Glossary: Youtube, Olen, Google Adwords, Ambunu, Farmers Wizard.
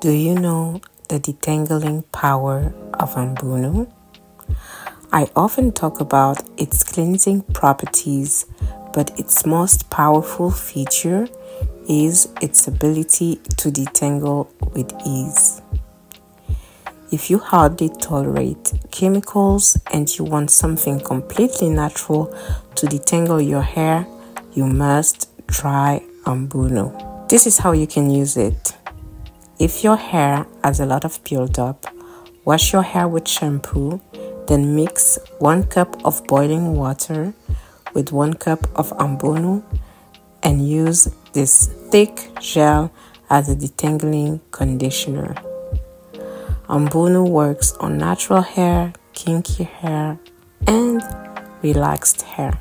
Do you know the detangling power of Ambunu? I often talk about its cleansing properties, but its most powerful feature is its ability to detangle with ease. If you hardly tolerate chemicals and you want something completely natural to detangle your hair, you must try Ambunu. This is how you can use it. If your hair has a lot of buildup, wash your hair with shampoo, then mix 1 cup of boiling water with 1 cup of Ambunu and use this thick gel as a detangling conditioner. Ambunu works on natural hair, kinky hair, and relaxed hair.